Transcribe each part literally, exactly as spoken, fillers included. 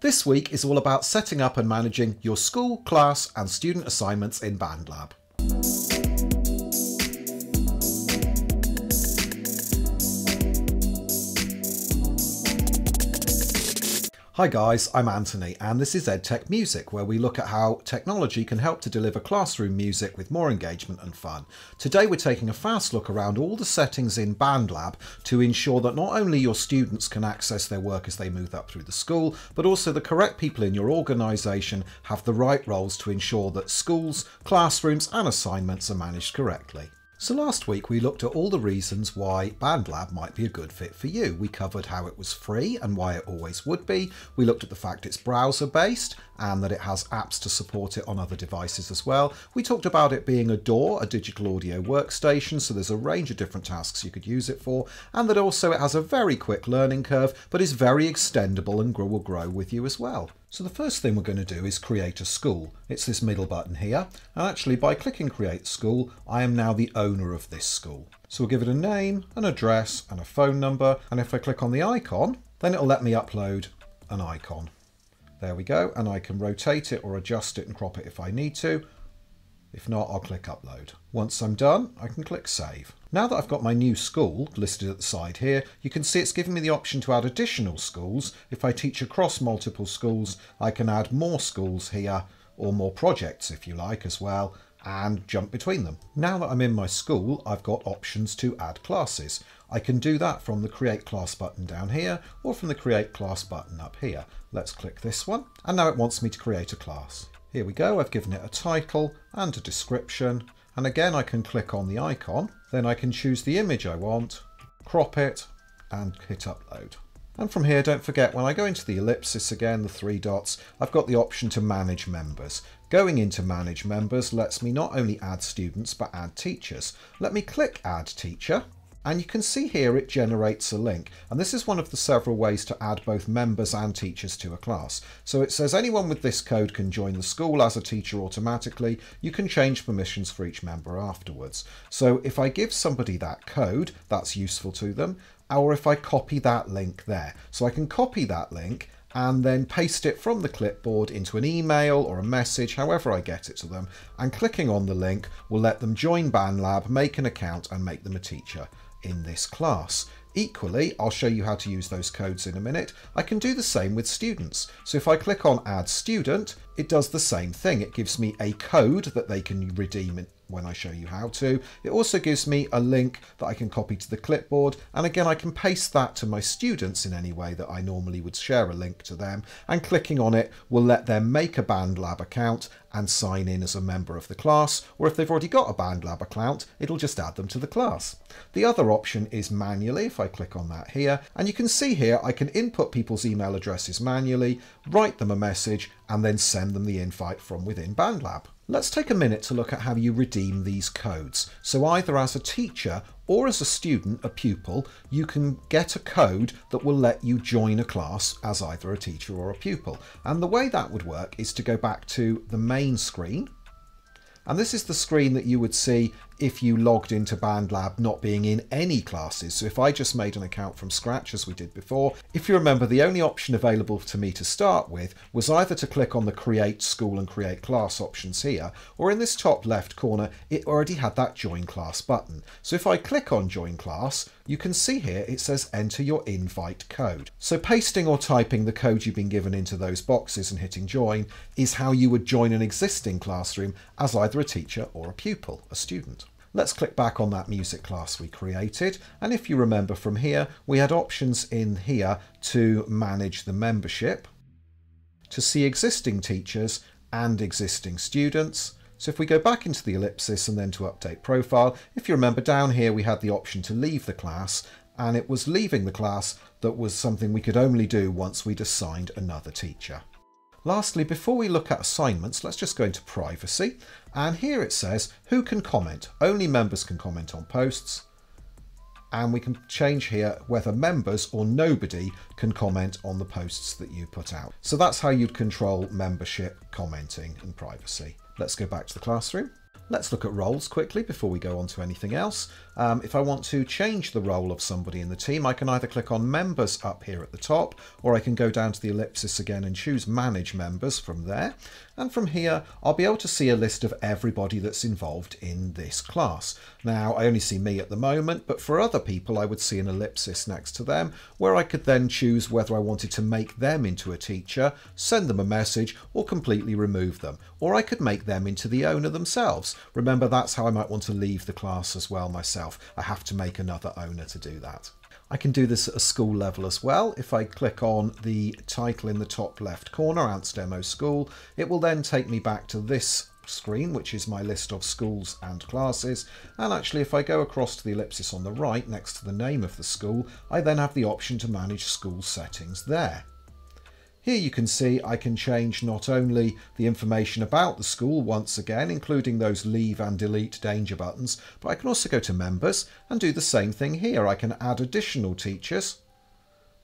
This week is all about setting up and managing your school, class, and student assignments in BandLab. Hi guys, I'm Anthony and this is EdTech Music, where we look at how technology can help to deliver classroom music with more engagement and fun. Today we're taking a fast look around all the settings in BandLab to ensure that not only your students can access their work as they move up through the school, but also the correct people in your organisation have the right roles to ensure that schools, classrooms and assignments are managed correctly. So last week we looked at all the reasons why BandLab might be a good fit for you. We covered how it was free and why it always would be. We looked at the fact it's browser based and that it has apps to support it on other devices as well. We talked about it being a D A W, a digital audio workstation, so there's a range of different tasks you could use it for, and that also it has a very quick learning curve but is very extendable and will grow with you as well. So the first thing we're going to do is create a school. It's this middle button here, and actually by clicking create school I am now the owner of this school. So we'll give it a name, an address and a phone number, and if I click on the icon then it'll let me upload an icon. There we go, and I can rotate it or adjust it and crop it if I need to. If not, I'll click upload. Once I'm done, I can click save. Now that I've got my new school listed at the side here, you can see it's giving me the option to add additional schools. If I teach across multiple schools, I can add more schools here, or more projects if you like as well, and jump between them. Now that I'm in my school, I've got options to add classes. I can do that from the create class button down here, or from the create class button up here. Let's click this one, and now it wants me to create a class. Here we go, I've given it a title and a description, and again I can click on the icon, then I can choose the image I want, crop it and hit upload. And from here, don't forget, when I go into the ellipsis again, the three dots, I've got the option to manage members. Going into manage members lets me not only add students but add teachers. Let me click add teacher. And you can see here it generates a link, and this is one of the several ways to add both members and teachers to a class. So it says anyone with this code can join the school as a teacher automatically. You can change permissions for each member afterwards. So if I give somebody that code, that's useful to them, or if I copy that link there. So I can copy that link and then paste it from the clipboard into an email or a message, however I get it to them, and clicking on the link will let them join BandLab, make an account and make them a teacher in this class. Equally, I'll show you how to use those codes in a minute. I can do the same with students. So if I click on add student, it does the same thing. It gives me a code that they can redeem when I show you how to. It also gives me a link that I can copy to the clipboard. And again, I can paste that to my students in any way that I normally would share a link to them. And clicking on it will let them make a BandLab account and sign in as a member of the class. Or if they've already got a BandLab account, it'll just add them to the class. The other option is manually, if I click on that here. And you can see here, I can input people's email addresses manually, write them a message, and then send them the invite from within BandLab. Let's take a minute to look at how you redeem these codes. So either as a teacher or as a student, a pupil, you can get a code that will let you join a class as either a teacher or a pupil. And the way that would work is to go back to the main screen. And this is the screen that you would see if you logged into BandLab not being in any classes. So if I just made an account from scratch as we did before, if you remember, the only option available to me to start with was either to click on the create school and create class options here, or in this top left corner, it already had that join class button. So if I click on join class, you can see here it says enter your invite code. So pasting or typing the code you've been given into those boxes and hitting join is how you would join an existing classroom as either a teacher or a pupil, a student. Let's click back on that music class we created, and if you remember from here, we had options in here to manage the membership, to see existing teachers and existing students. So if we go back into the ellipsis and then to update profile, if you remember down here we had the option to leave the class, and it was leaving the class that was something we could only do once we'd assigned another teacher. Lastly, before we look at assignments, let's just go into privacy. And here it says who can comment. Only members can comment on posts. And we can change here whether members or nobody can comment on the posts that you put out. So that's how you'd control membership, commenting and privacy. Let's go back to the classroom. Let's look at roles quickly before we go on to anything else. Um, if I want to change the role of somebody in the team, I can either click on members up here at the top, or I can go down to the ellipsis again and choose manage members from there. And from here, I'll be able to see a list of everybody that's involved in this class. Now, I only see me at the moment, but for other people, I would see an ellipsis next to them, where I could then choose whether I wanted to make them into a teacher, send them a message, or completely remove them. Or I could make them into the owner themselves. Remember, that's how I might want to leave the class as well myself. I have to make another owner to do that. I can do this at a school level as well. If I click on the title in the top left corner, Ants Demo School, it will then take me back to this screen, which is my list of schools and classes. And actually, if I go across to the ellipsis on the right next to the name of the school, I then have the option to manage school settings there. Here you can see I can change not only the information about the school once again, including those leave and delete danger buttons, but I can also go to members and do the same thing here. I can add additional teachers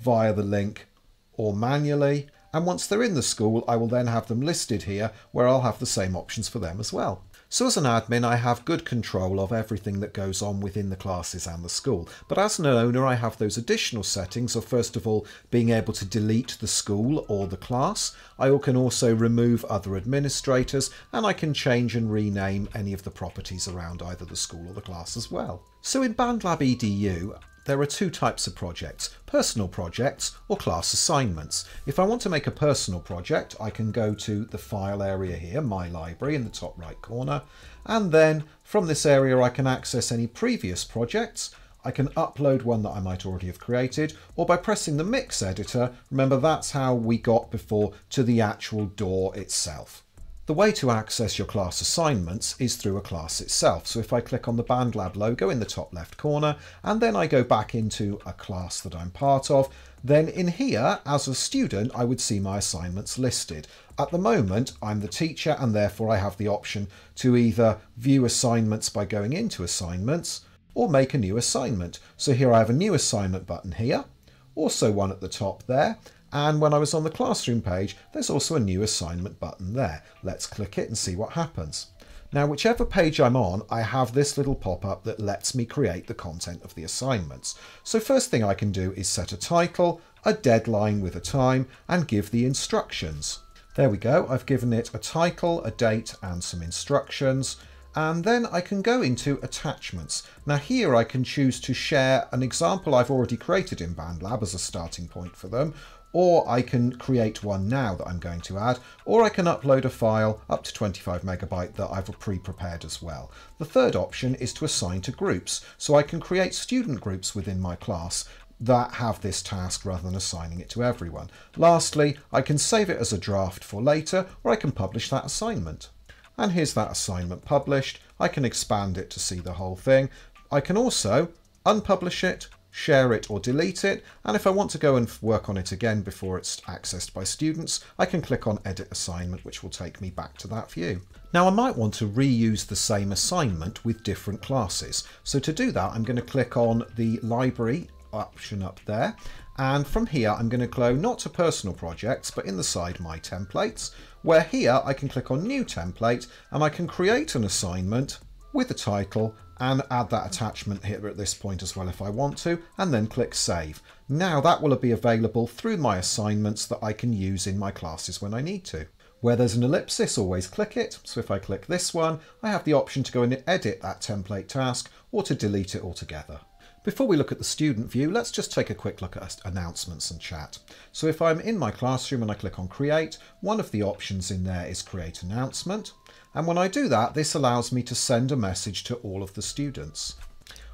via the link or manually. And once they're in the school, I will then have them listed here where I'll have the same options for them as well. So as an admin, I have good control of everything that goes on within the classes and the school. But as an owner, I have those additional settings of, first of all, being able to delete the school or the class. I can also remove other administrators, and I can change and rename any of the properties around either the school or the class as well. So in BandLab E D U, there are two types of projects, personal projects or class assignments. If I want to make a personal project, I can go to the file area here, My Library, in the top right corner. And then from this area, I can access any previous projects. I can upload one that I might already have created, or by pressing the mix editor, remember that's how we got before to the actual D A W itself. The way to access your class assignments is through a class itself. So if I click on the BandLab logo in the top left corner, and then I go back into a class that I'm part of, then in here, as a student, I would see my assignments listed. At the moment, I'm the teacher, and therefore I have the option to either view assignments by going into assignments or make a new assignment. So here I have a new assignment button here, also one at the top there. And when I was on the classroom page, there's also a new assignment button there. Let's click it and see what happens. Now, whichever page I'm on, I have this little pop-up that lets me create the content of the assignments. So first thing I can do is set a title, a deadline with a time, and give the instructions. There we go. I've given it a title, a date, and some instructions. And then I can go into attachments. Now here I can choose to share an example I've already created in BandLab as a starting point for them, or I can create one now that I'm going to add, or I can upload a file up to twenty-five megabyte that I've pre-prepared as well. The third option is to assign to groups. So I can create student groups within my class that have this task rather than assigning it to everyone. Lastly, I can save it as a draft for later, or I can publish that assignment. And here's that assignment published. I can expand it to see the whole thing. I can also unpublish it, share it or delete it, and if I want to go and work on it again before it's accessed by students, I can click on Edit Assignment, which will take me back to that view. Now I might want to reuse the same assignment with different classes. So to do that, I'm going to click on the Library option up there, and from here I'm going to go not to personal projects, but in the side My Templates, where here I can click on New Template, and I can create an assignment with a title and add that attachment here at this point as well if I want to, and then click Save. Now that will be available through my assignments that I can use in my classes when I need to. Where there's an ellipsis, always click it. So if I click this one, I have the option to go and edit that template task or to delete it altogether. Before we look at the student view, let's just take a quick look at announcements and chat. So if I'm in my classroom and I click on Create, one of the options in there is Create Announcement. And when I do that, this allows me to send a message to all of the students.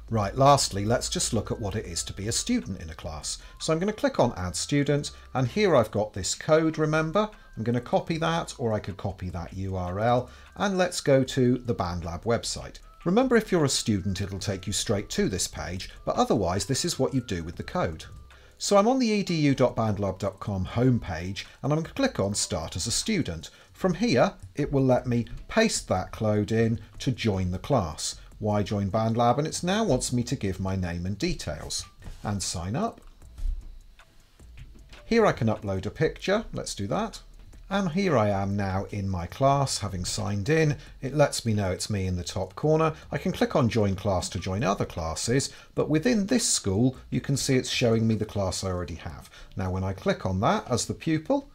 Right, lastly, let's just look at what it is to be a student in a class. So I'm going to click on Add Student, and here I've got this code, remember? I'm going to copy that, or I could copy that U R L, and let's go to the BandLab website. Remember, if you're a student, it'll take you straight to this page, but otherwise, this is what you do with the code. So I'm on the edu dot bandlab dot com homepage, and I'm going to click on Start as a Student. From here, it will let me paste that code in to join the class. Why join BandLab? And it now wants me to give my name and details and sign up. Here I can upload a picture. Let's do that. And here I am now in my class, having signed in. It lets me know it's me in the top corner. I can click on Join Class to join other classes, but within this school, you can see it's showing me the class I already have. Now, when I click on that as the pupil,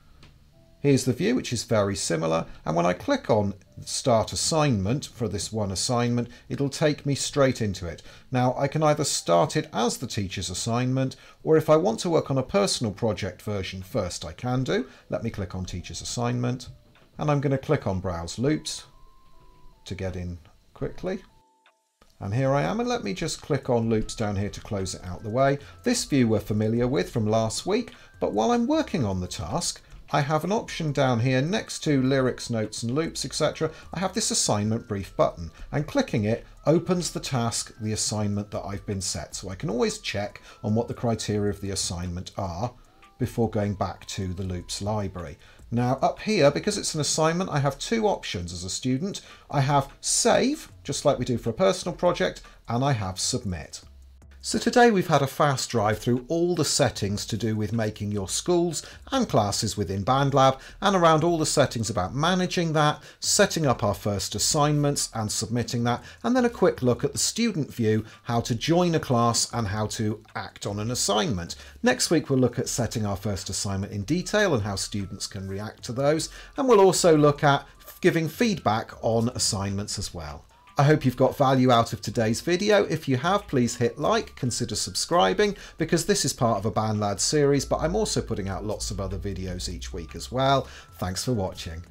here's the view, which is very similar. And when I click on Start Assignment for this one assignment, it'll take me straight into it. Now, I can either start it as the teacher's assignment, or if I want to work on a personal project version first, I can do. Let me click on Teacher's Assignment, and I'm going to click on Browse Loops to get in quickly. And here I am, and let me just click on Loops down here to close it out the way. This view we're familiar with from last week, but while I'm working on the task, I have an option down here next to lyrics, notes and loops, et cetera. I have this assignment brief button, and clicking it opens the task, the assignment that I've been set. So I can always check on what the criteria of the assignment are before going back to the loops library. Now up here, because it's an assignment, I have two options as a student. I have save, just like we do for a personal project, and I have submit. So today we've had a fast drive through all the settings to do with making your schools and classes within BandLab, and around all the settings about managing that, setting up our first assignments and submitting that, and then a quick look at the student view, how to join a class and how to act on an assignment. Next week we'll look at setting our first assignment in detail and how students can react to those, and we'll also look at giving feedback on assignments as well. I hope you've got value out of today's video. If you have, please hit like, consider subscribing, because this is part of a BandLab series, but I'm also putting out lots of other videos each week as well. Thanks for watching.